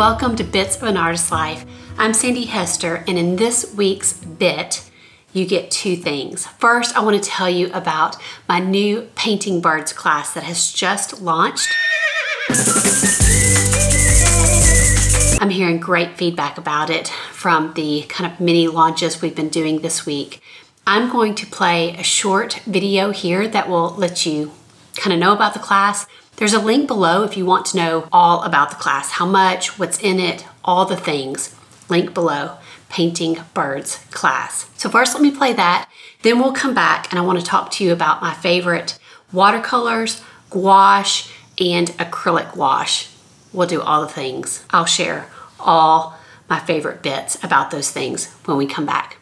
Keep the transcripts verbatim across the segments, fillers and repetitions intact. Welcome to Bits of an Artist's Life. I'm Sandy Hester, and in this week's bit, you get two things. First, I want to tell you about my new Painting Birds class that has just launched. I'm hearing great feedback about it from the kind of mini launches we've been doing this week. I'm going to play a short video here that will let you kind of know about the class. There's a link below if you want to know all about the class, how much, what's in it, all the things. Link below, Painting Birds class. So first let me play that, then we'll come back and I want to talk to you about my favorite watercolors, gouache, and acrylic wash. We'll do all the things. I'll share all my favorite bits about those things when we come back.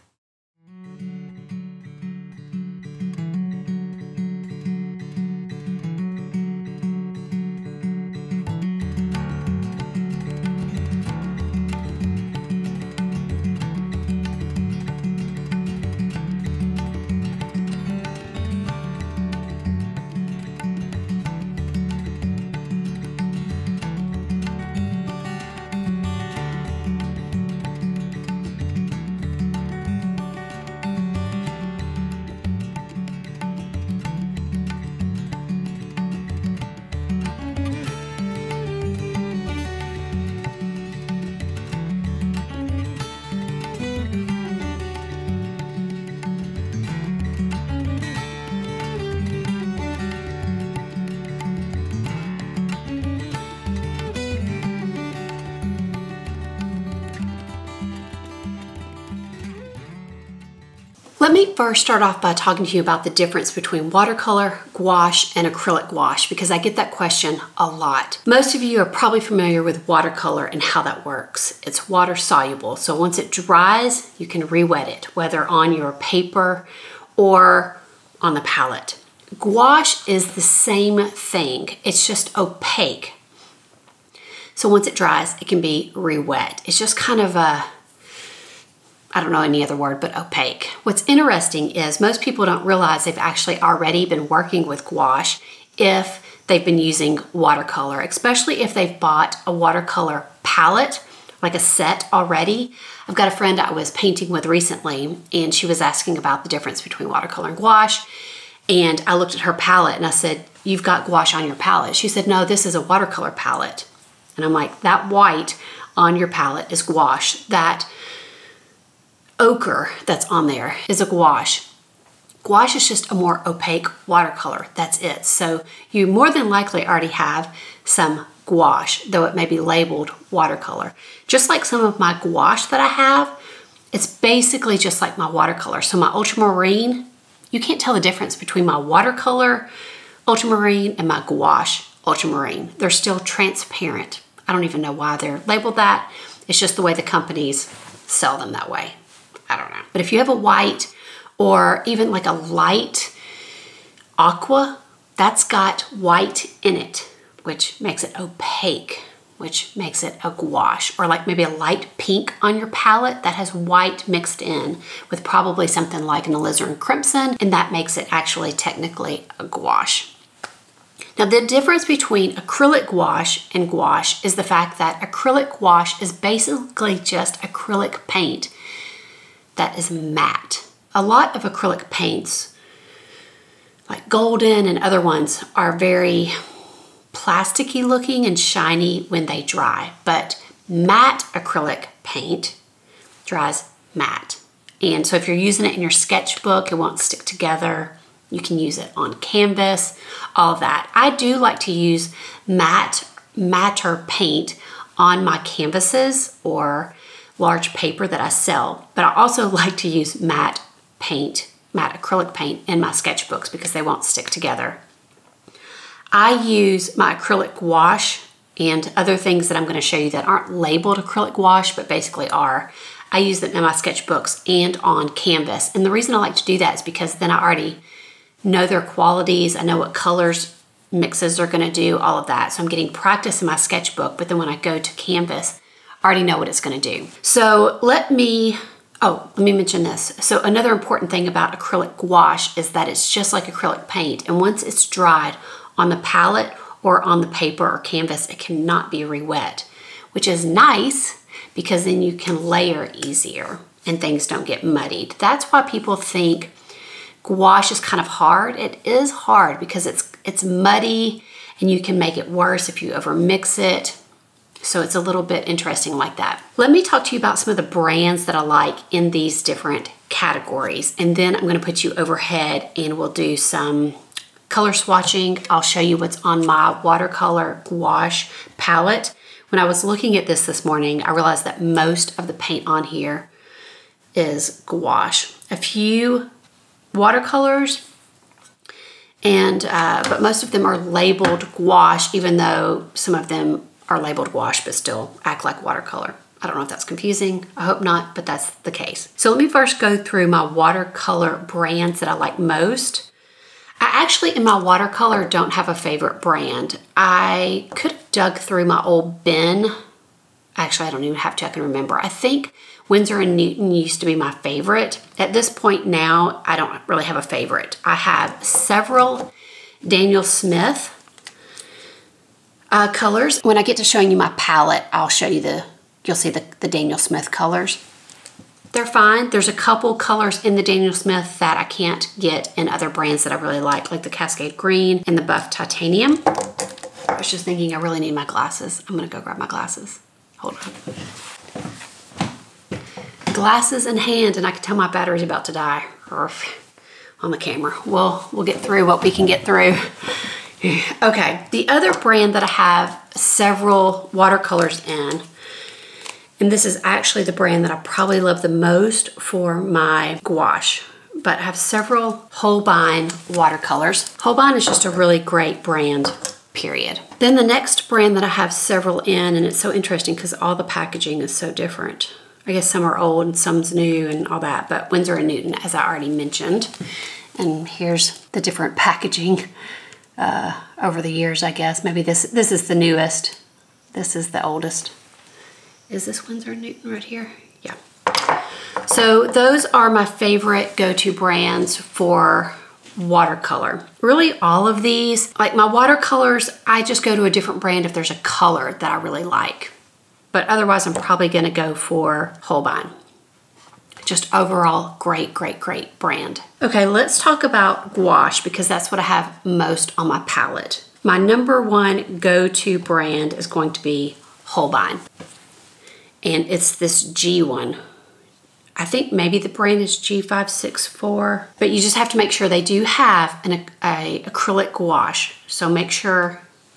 Let me first start off by talking to you about the difference between watercolor, gouache, and acrylic gouache, because I get that question a lot. Most of you are probably familiar with watercolor and how that works. It's water soluble, so once it dries, you can re-wet it, whether on your paper or on the palette. Gouache is the same thing, it's just opaque. So once it dries, it can be re-wet. It's just kind of a I don't know any other word but opaque. What's interesting is most people don't realize they've actually already been working with gouache if they've been using watercolor, especially if they've bought a watercolor palette, like a set already. I've got a friend I was painting with recently and she was asking about the difference between watercolor and gouache. And I looked at her palette and I said, "You've got gouache on your palette." She said, "No, this is a watercolor palette." And I'm like, that white on your palette is gouache. That ochre that's on there is a gouache. Gouache is just a more opaque watercolor, that's it. So you more than likely already have some gouache, though it may be labeled watercolor. Just like some of my gouache that I have, it's basically just like my watercolor. So my ultramarine, you can't tell the difference between my watercolor ultramarine and my gouache ultramarine. They're still transparent. I don't even know why they're labeled that. It's just the way the companies sell them that way. I don't know. But if you have a white or even like a light aqua, that's got white in it, which makes it opaque, which makes it a gouache. Or like maybe a light pink on your palette that has white mixed in with probably something like an alizarin crimson, and that makes it actually technically a gouache. Now the difference between acrylic gouache and gouache is the fact that acrylic gouache is basically just acrylic paint that is matte. A lot of acrylic paints, like Golden and other ones, are very plasticky looking and shiny when they dry, but matte acrylic paint dries matte. And so if you're using it in your sketchbook, it won't stick together. You can use it on canvas, all that. I do like to use matte, matter paint on my canvases or large paper that I sell, but I also like to use matte paint, matte acrylic paint in my sketchbooks because they won't stick together. I use my acrylic gouache and other things that I'm going to show you that aren't labeled acrylic gouache, but basically are. I use them in my sketchbooks and on canvas. And the reason I like to do that is because then I already know their qualities. I know what colors mixes are going to do, all of that. So I'm getting practice in my sketchbook, but then when I go to canvas, I already know what it's going to do. So let me, oh, let me mention this. So another important thing about acrylic gouache is that it's just like acrylic paint. And once it's dried on the palette or on the paper or canvas, it cannot be re-wet. which is nice because then you can layer easier and things don't get muddied. That's why people think gouache is kind of hard. It is hard because it's it's muddy and you can make it worse if you over mix it. So it's a little bit interesting like that. Let me talk to you about some of the brands that I like in these different categories. And then I'm gonna put you overhead and we'll do some color swatching. I'll show you what's on my watercolor gouache palette. When I was looking at this this morning, I realized that most of the paint on here is gouache. A few watercolors, and uh, but most of them are labeled gouache, even though some of them are labeled wash but still act like watercolor. I don't know if that's confusing. I hope not, but that's the case. So let me first go through my watercolor brands that I like most. I actually, in my watercolor, don't have a favorite brand. I could have dug through my old bin. Actually, I don't even have to, I can remember. I think Winsor and Newton used to be my favorite. At this point now, I don't really have a favorite. I have several Daniel Smith Uh, colors. When I get to showing you my palette, I'll show you the, you'll see the, the Daniel Smith colors. They're fine. There's a couple colors in the Daniel Smith that I can't get in other brands that I really like, like the Cascade Green and the Buff Titanium. I was just thinking I really need my glasses. I'm gonna go grab my glasses. Hold on. Glasses in hand, and I can tell my battery's about to die on the camera. Well, we'll get through what we can get through. Okay, the other brand that I have several watercolors in, and this is actually the brand that I probably love the most for my gouache, but I have several Holbein watercolors. Holbein is just a really great brand, period. Then the next brand that I have several in, and it's so interesting because all the packaging is so different. I guess some are old and some's new and all that, but Winsor and Newton, as I already mentioned. And here's the different packaging. Uh, over the years, I guess. Maybe this this is the newest. This is the oldest. Is this Winsor and Newton right here? Yeah. So those are my favorite go-to brands for watercolor. Really all of these, like my watercolors, I just go to a different brand if there's a color that I really like. But otherwise, I'm probably gonna go for Holbein. Just overall great, great, great brand. Okay, let's talk about gouache because that's what I have most on my palette. My number one go-to brand is going to be Holbein. And it's this G one. I think maybe the brand is G five six four, but you just have to make sure they do have an a, acrylic gouache. So make sure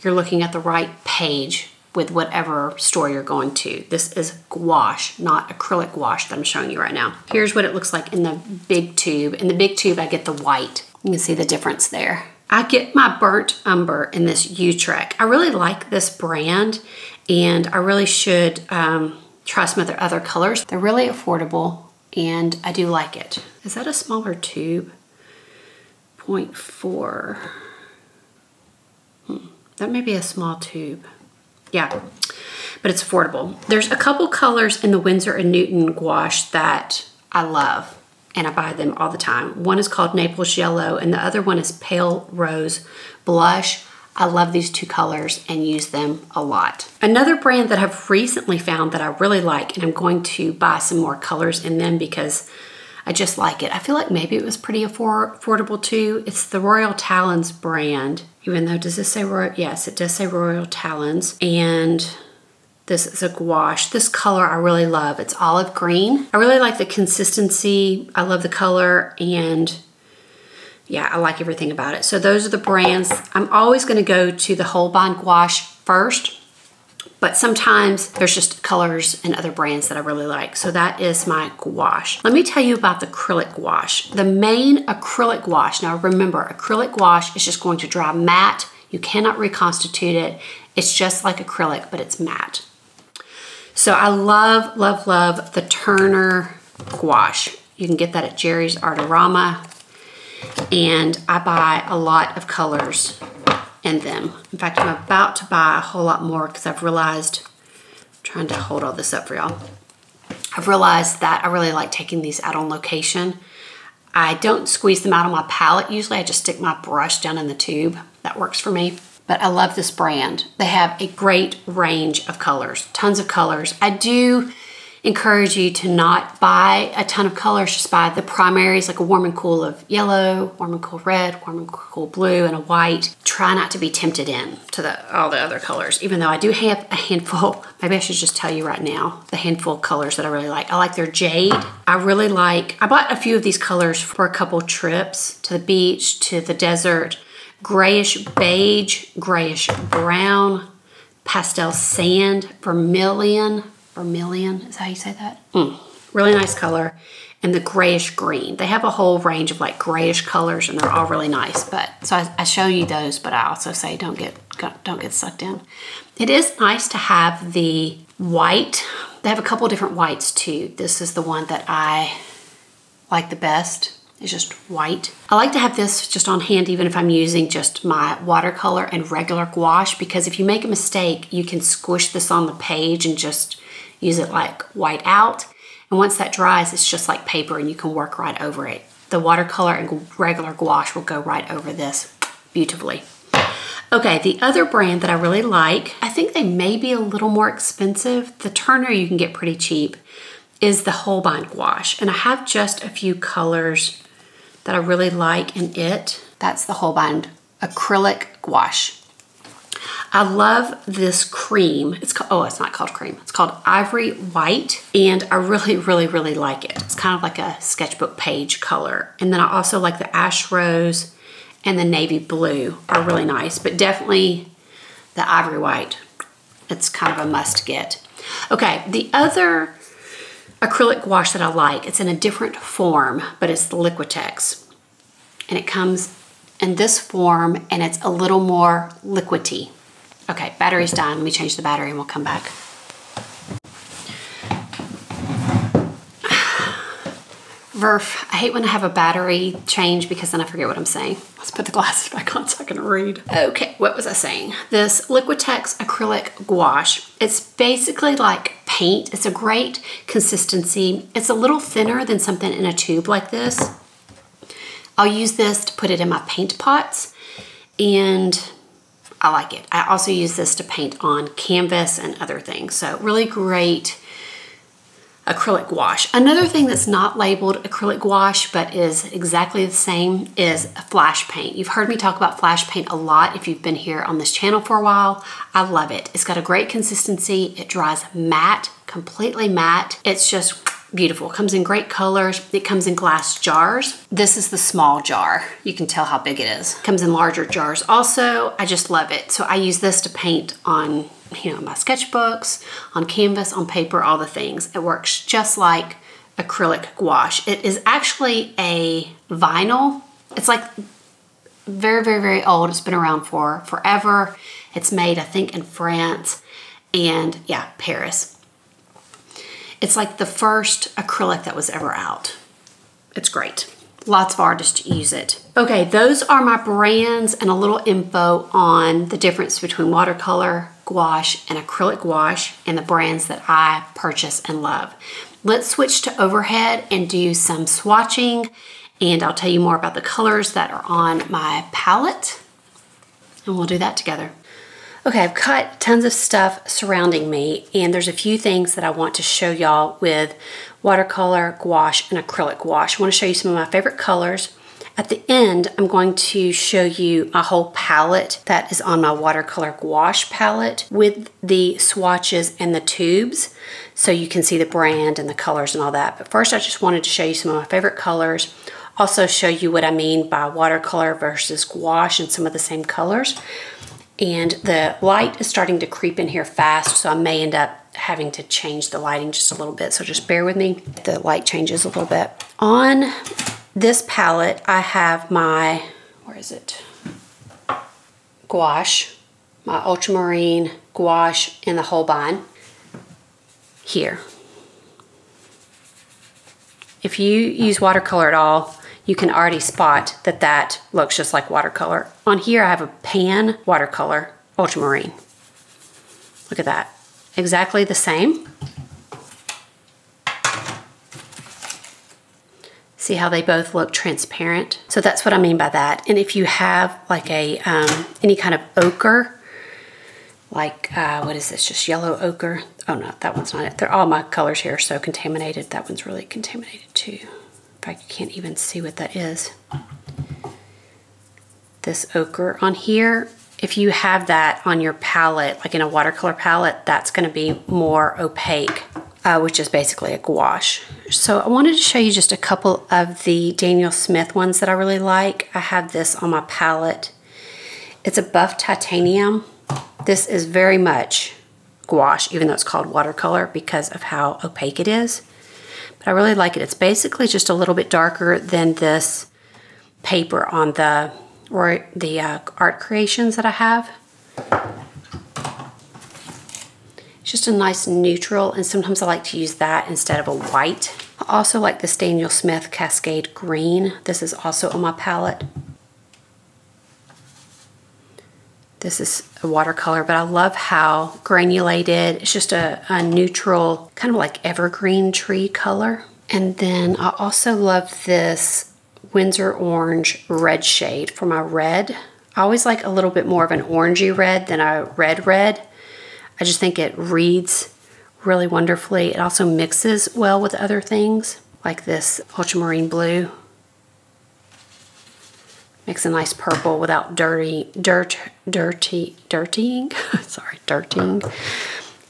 you're looking at the right page with whatever store you're going to. This is gouache, not acrylic gouache that I'm showing you right now. Here's what it looks like in the big tube. In the big tube, I get the white. You can see the difference there. I get my burnt umber in this Utrecht. I really like this brand, and I really should um, try some of their other colors. They're really affordable, and I do like it. Is that a smaller tube? zero point four. Hmm. That may be a small tube. Yeah, but it's affordable. There's a couple colors in the Winsor and Newton gouache that I love, and I buy them all the time. One is called Naples Yellow, and the other one is Pale Rose Blush. I love these two colors and use them a lot. Another brand that I've recently found that I really like, and I'm going to buy some more colors in them because I just like it. I feel like maybe it was pretty affor affordable too. It's the Royal Talens brand. Even though, does this say Royal? Yes, it does say Royal Talens. And this is a gouache. This color I really love. It's olive green. I really like the consistency. I love the color, and yeah, I like everything about it. So those are the brands. I'm always gonna go to the Holbein gouache first, but sometimes there's just colors and other brands that I really like. So that is my gouache. Let me tell you about the acrylic gouache. The main acrylic gouache, now remember, acrylic gouache is just going to dry matte. You cannot reconstitute it. It's just like acrylic, but it's matte. So I love, love, love the Turner gouache. You can get that at Jerry's Art-O-Rama, and I buy a lot of colors in them. In fact, I'm about to buy a whole lot more because I've realized, I'm trying to hold all this up for y'all. I've realized that I really like taking these out on location. I don't squeeze them out on my palette usually. I just stick my brush down in the tube. That works for me. but I love this brand. They have a great range of colors, tons of colors. I do encourage you to not buy a ton of colors, just buy the primaries, like a warm and cool of yellow, warm and cool red, warm and cool blue, and a white. Try not to be tempted in to the, all the other colors, even though I do have a handful. Maybe I should just tell you right now, the handful of colors that I really like. I like their jade. I really like, I bought a few of these colors for a couple trips to the beach, to the desert. Grayish beige, grayish brown, pastel sand, vermilion, vermilion, is that how you say that? Mm. Really nice color. And the grayish green. They have a whole range of like grayish colors and they're all really nice. But so I, I show you those, but I also say don't get don't get sucked in. It is nice to have the white. They have a couple different whites too. This is the one that I like the best. It's just white. I like to have this just on hand even if I'm using just my watercolor and regular gouache, because if you make a mistake, you can squish this on the page and just use it like white out. And once that dries, it's just like paper and you can work right over it. The watercolor and regular gouache will go right over this beautifully. Okay, the other brand that I really like, I think they may be a little more expensive. The Turner you can get pretty cheap, is the Holbein gouache. And I have just a few colors that I really like in it. That's the Holbein acrylic gouache. I love this cream. It's called, oh, it's not called cream. It's called Ivory White. And I really, really, really like it. It's kind of like a sketchbook page color. And then I also like the Ash Rose and the Navy Blue are really nice, but definitely the Ivory White. It's kind of a must get. Okay, the other acrylic gouache that I like, it's in a different form, but it's the Liquitex. And it comes in this form and it's a little more liquidy. Okay, battery's done. Let me change the battery and we'll come back. Verf, I hate when I have a battery change because then I forget what I'm saying. Let's put the glasses back on so I can read. Okay, what was I saying? This Liquitex acrylic gouache, it's basically like paint. It's a great consistency. It's a little thinner than something in a tube like this. I'll use this to put it in my paint pots and I like it. I also use this to paint on canvas and other things. So really great acrylic gouache. Another thing that's not labeled acrylic gouache but is exactly the same is Flashe paint. You've heard me talk about Flashe paint a lot if you've been here on this channel for a while. I love it. It's got a great consistency. It dries matte, completely matte. It's just beautiful. It comes in great colors. It comes in glass jars. This is the small jar. You can tell how big it is. It comes in larger jars also. I just love it. So I use this to paint on, you know, my sketchbooks, on canvas, on paper, all the things. It works just like acrylic gouache. It is actually a vinyl. It's like very, very, very old. It's been around for forever. It's made, I think, in France and yeah, Paris. It's like the first acrylic that was ever out. It's great. Lots of artists use it. Okay, those are my brands and a little info on the difference between watercolor, gouache, and acrylic gouache, and the brands that I purchase and love. Let's switch to overhead and do some swatching, and I'll tell you more about the colors that are on my palette, and we'll do that together. Okay, I've cut tons of stuff surrounding me, and there's a few things that I want to show y'all with watercolor, gouache, and acrylic gouache. I want to show you some of my favorite colors. At the end, I'm going to show you my whole palette that is on my watercolor gouache palette with the swatches and the tubes, so you can see the brand and the colors and all that. But first, I just wanted to show you some of my favorite colors. Also show you what I mean by watercolor versus gouache and some of the same colors. And the light is starting to creep in here fast, so I may end up having to change the lighting just a little bit, so just bear with me. The light changes a little bit. On this palette, I have my, where is it? Gouache, my ultramarine gouache in the Holbein here. If you use watercolor at all, you can already spot that that looks just like watercolor. On here I have a pan watercolor ultramarine. Look at that. Exactly the same. See how they both look transparent? So that's what I mean by that. And if you have like a, um, any kind of ochre, like, uh, what is this, just yellow ochre? Oh no, that one's not it. They're all my colors here are so contaminated. That one's really contaminated too. In fact, you can't even see what that is. This ochre on here, if you have that on your palette, like in a watercolor palette, that's gonna be more opaque, uh, which is basically a gouache. So I wanted to show you just a couple of the Daniel Smith ones that I really like. I have this on my palette. It's a Buff Titanium. This is very much gouache, even though it's called watercolor because of how opaque it is. But I really like it. It's basically just a little bit darker than this paper on the or the uh, art creations that I have. It's just a nice neutral, and sometimes I like to use that instead of a white. I also like this Daniel Smith Cascade Green. This is also on my palette. This is a watercolor, but I love how granulated. It's just a, a neutral, kind of like evergreen tree color. And then I also love this Winsor Orange Red shade for my red. I always like a little bit more of an orangey red than a red red. I just think it reads really wonderfully. It also mixes well with other things, like this ultramarine blue. Makes a nice purple without dirty, dirt, dirty, dirtying. Sorry, dirtying.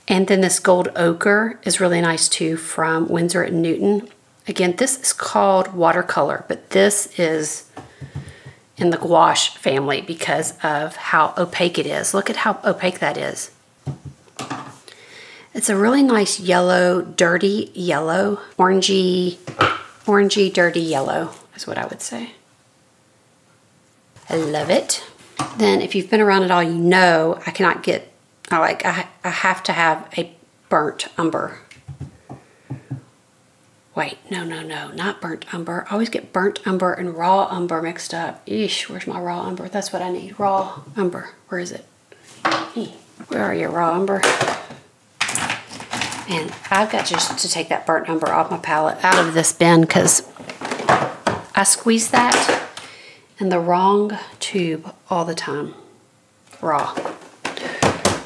And then this gold ochre is really nice too from Winsor and Newton. Again, this is called watercolor, but this is in the gouache family because of how opaque it is. Look at how opaque that is. It's a really nice yellow, dirty yellow, orangey, orangey, dirty yellow is what I would say. I love it. Then if you've been around at all, you know I cannot get, I like, I, I have to have a burnt umber. Wait, no, no, no, not burnt umber. I always get burnt umber and raw umber mixed up. Eesh, where's my raw umber? That's what I need, raw umber. Where is it? Where are your raw umber? And I've got just to take that burnt umber off my palette out of this bin because I squeeze that in the wrong tube all the time. Raw.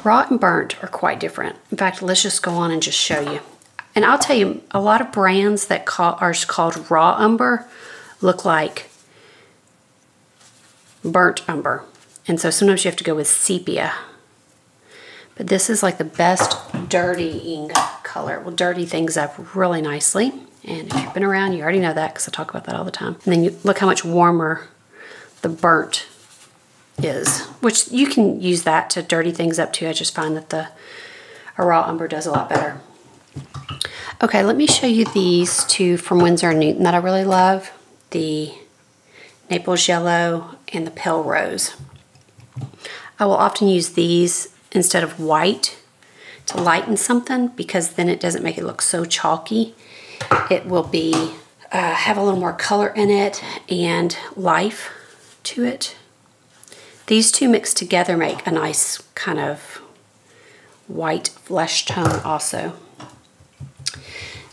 Raw and burnt are quite different. In fact, let's just go on and just show you. And I'll tell you, a lot of brands that call, are called raw umber look like burnt umber. And so sometimes you have to go with sepia. But this is like the best dirtying color. It will dirty things up really nicely. And if you've been around, you already know that because I talk about that all the time. And then you look how much warmer the burnt is, which you can use that to dirty things up too. I just find that the a raw umber does a lot better. Okay, let me show you these two from Winsor and Newton that I really love, the Naples Yellow and the Pale Rose. I will often use these instead of white to lighten something because then it doesn't make it look so chalky. It will be uh, have a little more color in it and life to it. These two mixed together make a nice kind of white flesh tone also.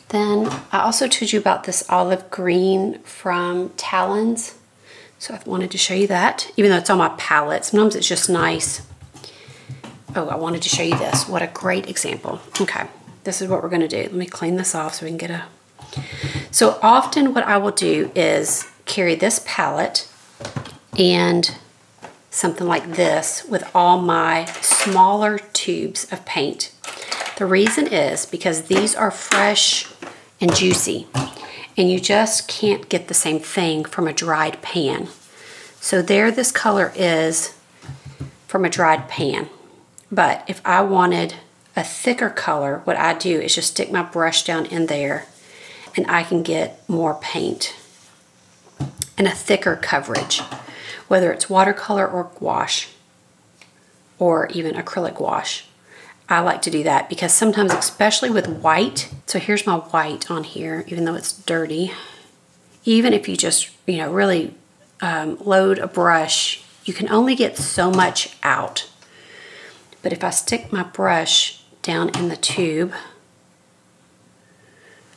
Then I also told you about this olive green from Talens. So I wanted to show you that, even though it's on my palette. Sometimes it's just nice. Oh, I wanted to show you this. What a great example. Okay, this is what we're gonna do. Let me clean this off so we can get a... So often what I will do is carry this palette and something like this with all my smaller tubes of paint. The reason is because these are fresh and juicy, and you just can't get the same thing from a dried pan. So there this color is from a dried pan. But if I wanted a thicker color, what I do is just stick my brush down in there and I can get more paint and a thicker coverage, whether it's watercolor or gouache or even acrylic gouache. I like to do that because sometimes, especially with white, so here's my white on here, even though it's dirty, even if you just, you know, really um, load a brush, you can only get so much out. But if I stick my brush down in the tube,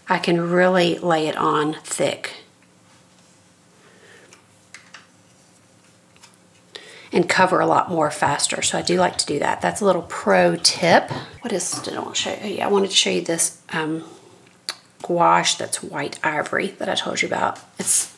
I can really lay it on thick and cover a lot more faster. So I do like to do that. That's a little pro tip. What is, I don't want to show you. Oh, yeah, I wanted to show you this um, gouache that's white ivory that I told you about. It's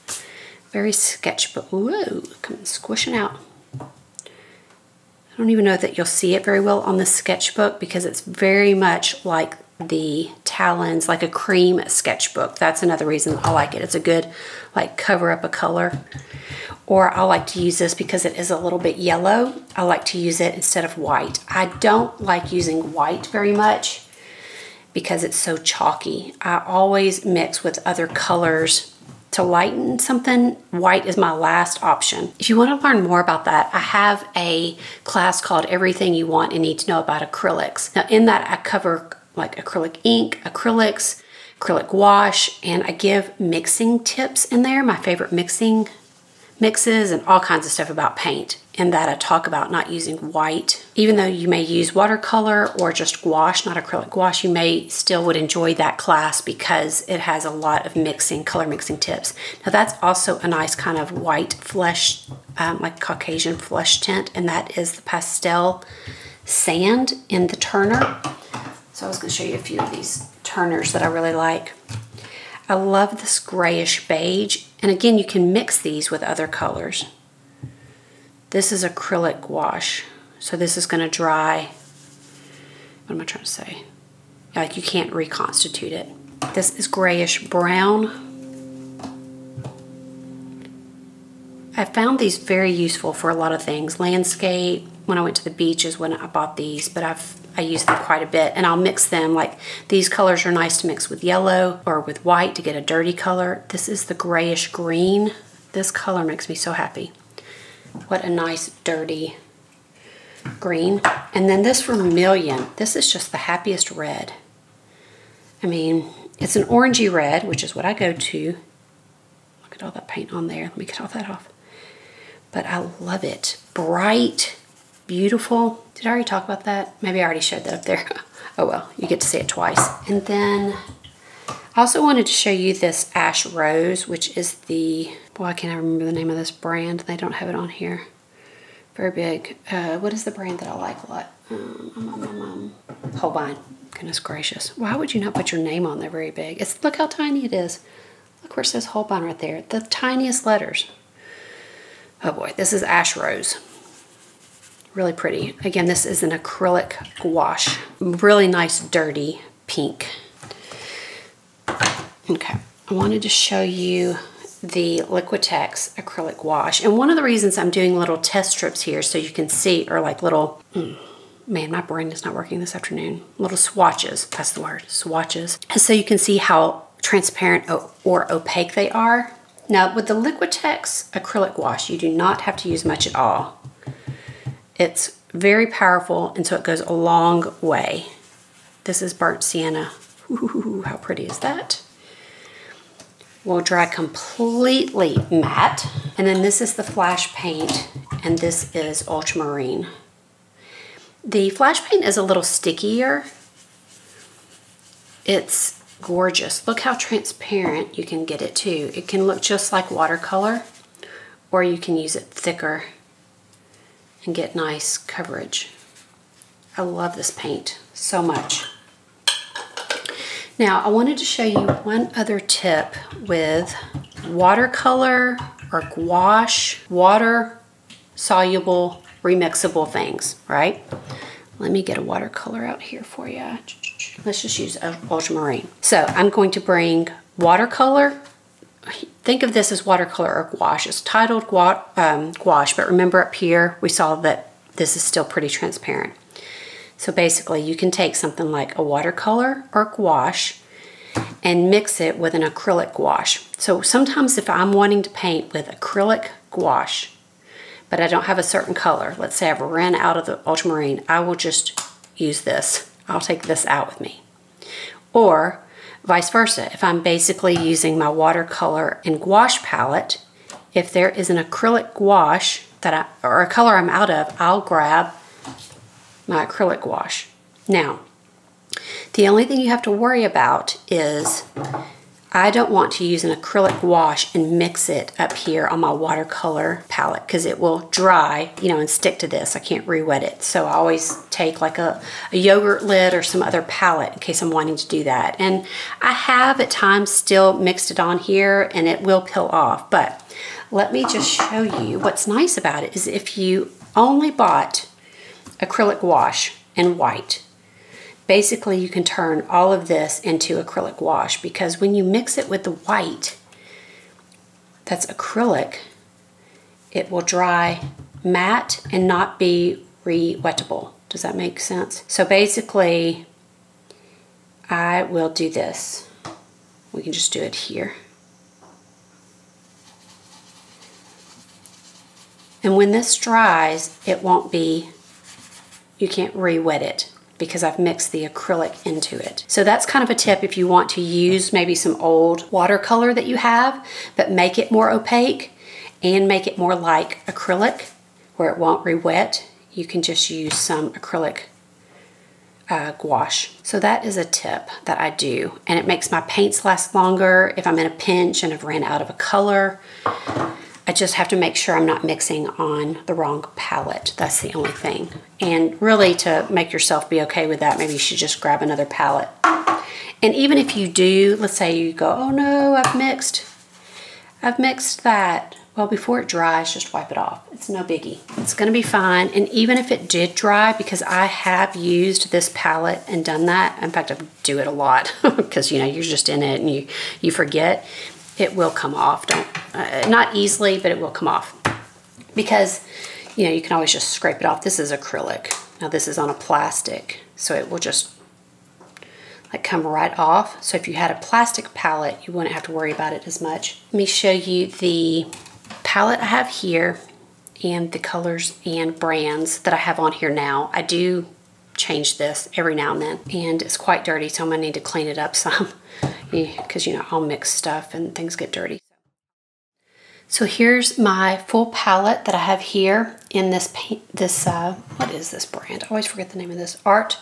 very sketch, but whoa, come squishing out. I don't even know that you'll see it very well on the sketchbook because it's very much like the Talens, like a cream sketchbook. That's another reason I like it. It's a good, like, cover up a color. Or I like to use this because it is a little bit yellow. I like to use it instead of white. I don't like using white very much because it's so chalky. I always mix with other colors to lighten something. White is my last option. If you want to learn more about that, I have a class called Everything You Want and Need to Know About Acrylics. Now in that I cover like acrylic ink, acrylics, acrylic gouache, and I give mixing tips in there, my favorite mixing mixes and all kinds of stuff about paint. In that I talk about not using white. Even though you may use watercolor or just gouache, not acrylic gouache, you may still would enjoy that class because it has a lot of mixing, color mixing tips. Now that's also a nice kind of white flesh, um, like Caucasian flesh tint, and that is the pastel sand in the Turner. So I was gonna show you a few of these Turners that I really like. I love this grayish beige. And again, you can mix these with other colors. This is acrylic gouache. So this is gonna dry, what am I trying to say? Like you can't reconstitute it. This is grayish brown. I found these very useful for a lot of things. Landscape, when I went to the beach is when I bought these, but I've I use them quite a bit, and I'll mix them. Like these colors are nice to mix with yellow or with white to get a dirty color. This is the grayish green. This color makes me so happy. What a nice dirty green. And then this vermilion, this is just the happiest red. I mean, it's an orangey red, which is what I go to. Look at all that paint on there. Let me get all that off. But I love it. Bright, beautiful. Did I already talk about that? Maybe I already showed that up there. Oh well, you get to see it twice. And then I also wanted to show you this ash rose, which is the, boy, I can't remember the name of this brand. They don't have it on here. Very big. Uh, what is the brand that I like a lot? Um, um, um, um, Holbein. Goodness gracious. Why would you not put your name on there very big? It's, look how tiny it is. Look where it says Holbein right there. The tiniest letters. Oh boy, this is ash rose. Really pretty. Again, this is an acrylic gouache. Really nice, dirty pink. Okay, I wanted to show you the Liquitex acrylic gouache. And one of the reasons I'm doing little test strips here so you can see, or like little, man, my brain is not working this afternoon. Little swatches, that's the word, swatches. So you can see how transparent or opaque they are. Now with the Liquitex acrylic gouache, you do not have to use much at all. It's very powerful, and so it goes a long way. This is burnt sienna. Ooh, how pretty is that? Will dry completely matte. And then this is the Flashe paint, and this is ultramarine. The Flashe paint is a little stickier. It's gorgeous. Look how transparent you can get it too. It can look just like watercolor, or you can use it thicker and get nice coverage. I love this paint so much. Now I wanted to show you one other tip with watercolor or gouache, water soluble, remixable things, right? Let me get a watercolor out here for you. Let's just use ultramarine. So I'm going to bring watercolor. Think of this as watercolor or gouache. It's titled gua um, gouache, but remember up here, we saw that this is still pretty transparent. So basically you can take something like a watercolor or gouache and mix it with an acrylic gouache. So sometimes if I'm wanting to paint with acrylic gouache, but I don't have a certain color, let's say I've ran out of the ultramarine, I will just use this. I'll take this out with me. Or vice versa, if I'm basically using my watercolor and gouache palette, if there is an acrylic gouache that I, or a color I'm out of, I'll grab my acrylic gouache. Now, the only thing you have to worry about is I don't want to use an acrylic wash and mix it up here on my watercolor palette because it will dry, you know, and stick to this. I can't re-wet it. So I always take like a, a yogurt lid or some other palette in case I'm wanting to do that. And I have at times still mixed it on here and it will peel off. But let me just show you what's nice about it is if you only bought acrylic wash and white, basically you can turn all of this into acrylic wash, because when you mix it with the white that's acrylic, it will dry matte and not be re-wettable. Does that make sense? So basically I will do this. We can just do it here. And when this dries, it won't be, you can't re-wet it, because I've mixed the acrylic into it. So that's kind of a tip if you want to use maybe some old watercolor that you have, but make it more opaque and make it more like acrylic where it won't re-wet. You can just use some acrylic uh, gouache. So that is a tip that I do, and it makes my paints last longer if I'm in a pinch and I've ran out of a color. I just have to make sure I'm not mixing on the wrong palette. That's the only thing. And really, to make yourself be okay with that, maybe you should just grab another palette. And even if you do, let's say you go, oh no, I've mixed, I've mixed that. Well, before it dries, just wipe it off. It's no biggie. It's gonna be fine. And even if it did dry, because I have used this palette and done that, in fact, I do it a lot because you know, you're just in it and you, you forget. It will come off, don't, uh, not easily, but it will come off because, you know, you can always just scrape it off. This is acrylic. Now this is on a plastic, so it will just like come right off. So if you had a plastic palette, you wouldn't have to worry about it as much. Let me show you the palette I have here and the colors and brands that I have on here now. I do change this every now and then, and it's quite dirty, so I'm gonna need to clean it up some. Because you know, I'll mix stuff and things get dirty. So here's my full palette that I have here in this paint, this uh, what is this brand? I always forget the name of this. Art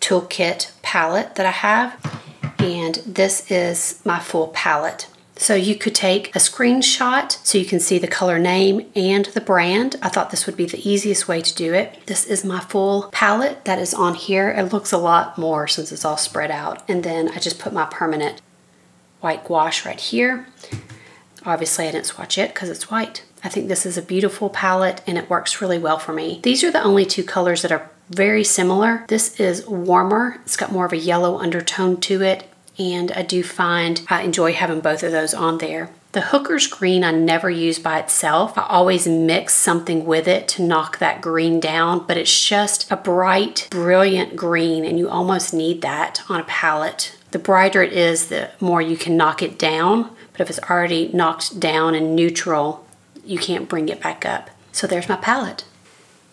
Toolkit palette that I have, and this is my full palette. So you could take a screenshot so you can see the color name and the brand. I thought this would be the easiest way to do it. This is my full palette that is on here. It looks a lot more since it's all spread out. And then I just put my permanent white gouache right here. Obviously I didn't swatch it because it's white. I think this is a beautiful palette and it works really well for me. These are the only two colors that are very similar. This is warmer. It's got more of a yellow undertone to it, and I do find I enjoy having both of those on there. The Hooker's Green I never use by itself. I always mix something with it to knock that green down, but it's just a bright, brilliant green, and you almost need that on a palette. The brighter it is, the more you can knock it down, but if it's already knocked down and neutral, you can't bring it back up. So there's my palette.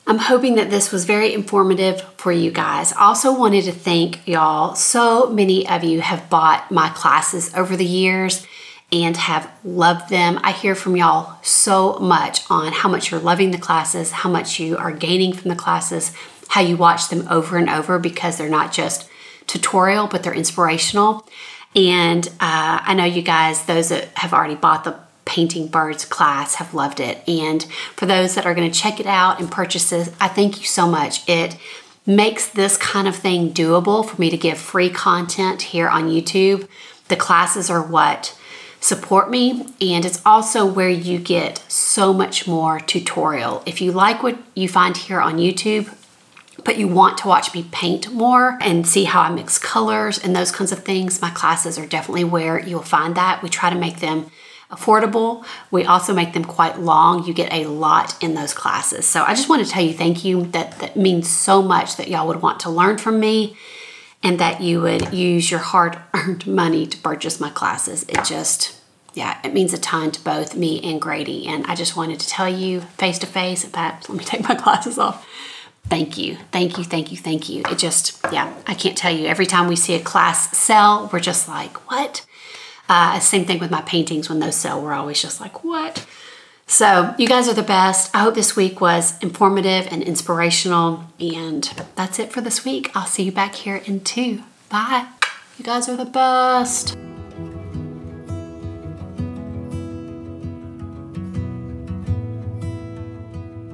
I'm hoping that this was very informative for you guys. I also wanted to thank y'all. So many of you have bought my classes over the years and have loved them. I hear from y'all so much on how much you're loving the classes, how much you are gaining from the classes, how you watch them over and over because they're not just tutorial, but they're inspirational. And uh, I know you guys, those that have already bought the Painting Birds class, have loved it. And for those that are going to check it out and purchase this, I thank you so much. It makes this kind of thing doable for me to give free content here on YouTube. The classes are what support me, and it's also where you get so much more tutorial. If you like what you find here on YouTube, but you want to watch me paint more and see how I mix colors and those kinds of things, my classes are definitely where you'll find that. We try to make them affordable. We also make them quite long. You get a lot in those classes. So I just want to tell you thank you. That, that means so much that y'all would want to learn from me and that you would use your hard-earned money to purchase my classes. It just, yeah, it means a ton to both me and Grady. And I just wanted to tell you face-to-face, in fact, let me take my glasses off. Thank you, thank you, thank you, thank you. It just, yeah, I can't tell you. Every time we see a class sell, we're just like, what? Uh, same thing with my paintings. When those sell, we're always just like, what? So you guys are the best. I hope this week was informative and inspirational. And that's it for this week. I'll see you back here in two. Bye. You guys are the best.